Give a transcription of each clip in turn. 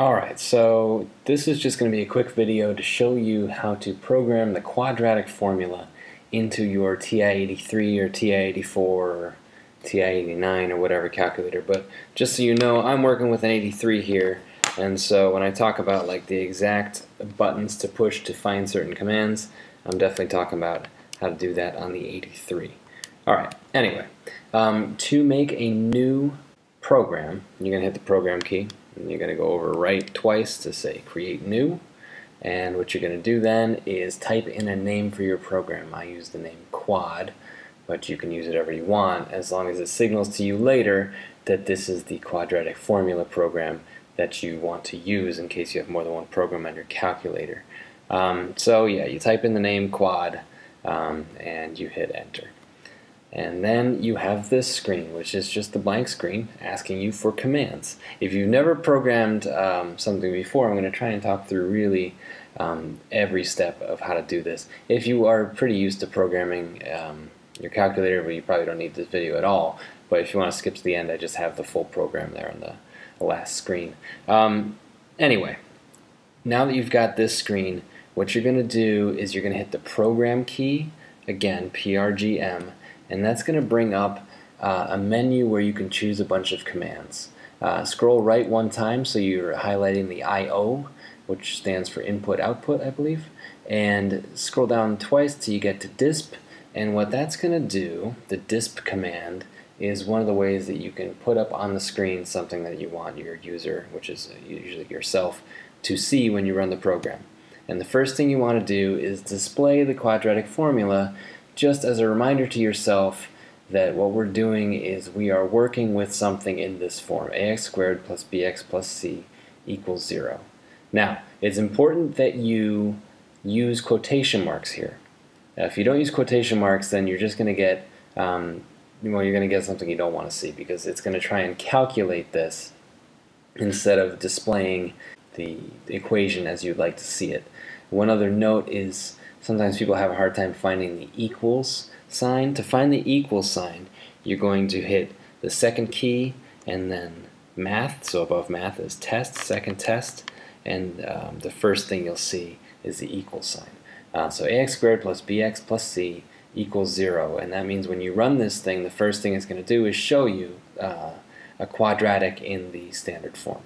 Alright, so this is just going to be a quick video to show you how to program the quadratic formula into your TI-83 or TI-84 or TI-89 or whatever calculator. But just so you know, I'm working with an 83 here, and so when I talk about like the exact buttons to push to find certain commands, I'm definitely talking about how to do that on the 83. Alright, anyway, to make a new program, you're going to hit the program key. And you're going to go over right twice to say create new, and what you're going to do then is type in a name for your program. I use the name QUAD, but you can use whatever you want as long as it signals to you later that this is the quadratic formula program that you want to use in case you have more than one program on your calculator. So yeah, you type in the name QUAD and you hit enter. And then you have this screen, which is just the blank screen asking you for commands. If you've never programmed something before, I'm going to try and talk through really every step of how to do this. If you are pretty used to programming your calculator, well, you probably don't need this video at all. But if you want to skip to the end, I just have the full program there on the last screen. Anyway, now that you've got this screen, what you're going to do is you're going to hit the program key, again, PRGM. And that's going to bring up a menu where you can choose a bunch of commands. Scroll right one time, so you're highlighting the I/O, which stands for input-output, I believe. And scroll down twice till you get to DISP. And what that's going to do, the DISP command, is one of the ways that you can put up on the screen something that you want your user, which is usually yourself, to see when you run the program. And the first thing you want to do is display the quadratic formula, just as a reminder to yourself that what we're doing is we are working with something in this form, ax² + bx + c = 0. Now, it's important that you use quotation marks here. Now, if you don't use quotation marks, then you're just going to get you're going to get something you don't want to see, because it's going to try and calculate this instead of displaying the equation as you'd like to see it. One other note is sometimes people have a hard time finding the equals sign. To find the equals sign, you're going to hit the second key and then math. So above math is test, second test, and the first thing you'll see is the equal sign. So ax² + bx + c = 0, and that means when you run this thing, the first thing it's going to do is show you a quadratic in the standard form.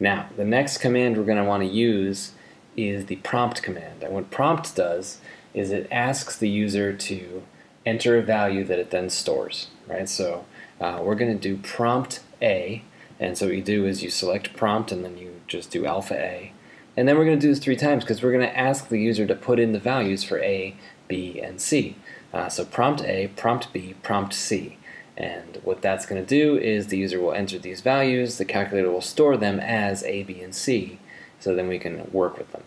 Now, the next command we're going to want to use is the prompt command. And what prompt does is it asks the user to enter a value that it then stores, right? So we're going to do prompt A, and so what you do is you select prompt and then you just do alpha A. And then we're going to do this 3 times because we're going to ask the user to put in the values for A, B, and C. So prompt A, prompt B, prompt C. And what that's going to do is the user will enter these values, the calculator will store them as A, B, and C. So then we can work with them.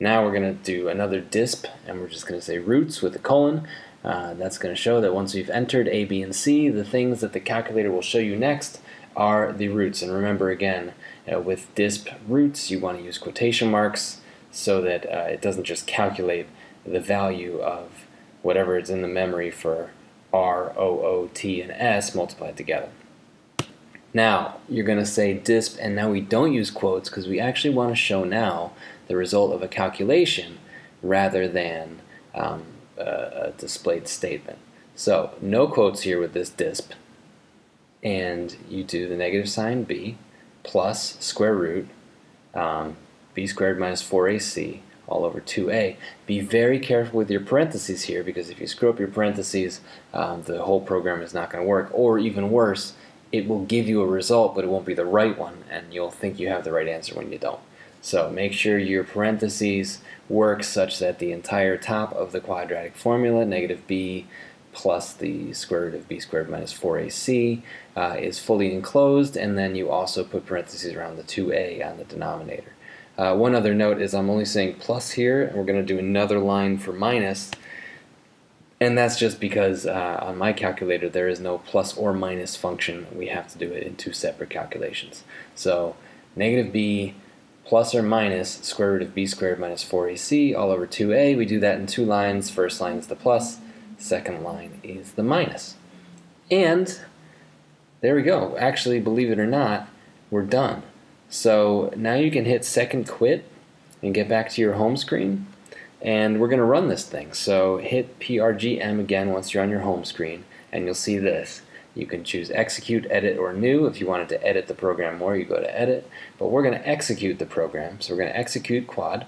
Now we're going to do another DISP, and we're just going to say roots with a colon. That's going to show that once we've entered A, B, and C, the things that the calculator will show you next are the roots. And remember again, with DISP roots, you want to use quotation marks so that it doesn't just calculate the value of whatever is in the memory for R, O, O, T, and S multiplied together. Now, you're going to say DISP, and now we don't use quotes because we actually want to show now the result of a calculation rather than a displayed statement. So, no quotes here with this DISP, and you do the negative sign B plus square root b² - 4ac all over 2a. Be very careful with your parentheses here, because if you screw up your parentheses, the whole program is not going to work, or even worse, it will give you a result, but it won't be the right one, and you'll think you have the right answer when you don't. So make sure your parentheses work such that the entire top of the quadratic formula, negative b plus the square root of b² - 4ac, is fully enclosed, and then you also put parentheses around the 2a on the denominator. One other note is I'm only saying plus here, and we're going to do another line for minus. And that's just because on my calculator there is no plus or minus function. We have to do it in 2 separate calculations. So negative b plus or minus square root of b² - 4ac all over 2a. We do that in 2 lines. First line is the plus, second line is the minus. And there we go. Actually, believe it or not, we're done. So now you can hit second quit and get back to your home screen, and we're going to run this thing. So hit PRGM again once you're on your home screen, and you'll see this. You can choose execute, edit, or new. If you wanted to edit the program more, you go to edit, but we're going to execute the program. So we're going to execute QUAD,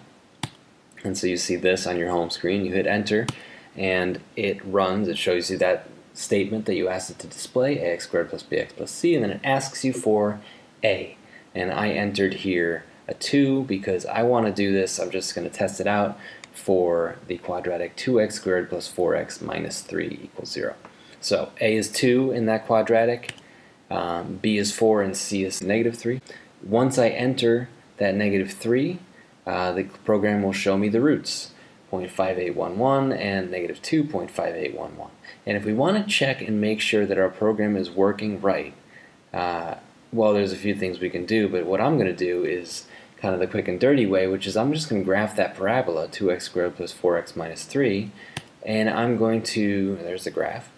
and so you see this on your home screen. You hit enter and it runs. It shows you that statement that you asked it to display, ax squared plus bx plus c, and then it asks you for a, and I entered here a 2 because I want to do this. I'm just going to test it out for the quadratic 2x squared plus 4x minus 3 equals 0. So a is 2 in that quadratic, b is 4, and c is negative 3. Once I enter that negative 3, the program will show me the roots, 0.5811 and negative 2, 0.5811. And if we want to check and make sure that our program is working right, well, there's a few things we can do, but what I'm going to do is kind of the quick and dirty way, which is I'm just going to graph that parabola, 2x squared plus 4x minus 3, and I'm going to, there's the graph,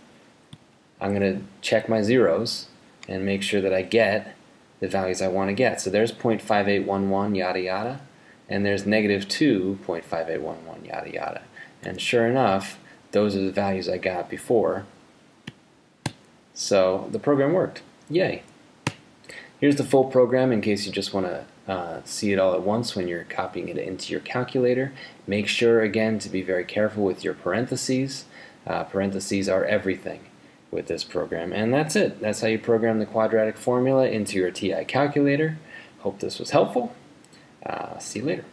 I'm going to check my zeros and make sure that I get the values I want to get. So there's 0.5811, yada yada, and there's negative 2, 0.5811, yada yada. And sure enough, those are the values I got before. So the program worked. Yay. Here's the full program in case you just want to see it all at once when you're copying it into your calculator. Make sure, again, to be very careful with your parentheses. Parentheses are everything with this program. And that's it. That's how you program the quadratic formula into your TI calculator. Hope this was helpful. See you later.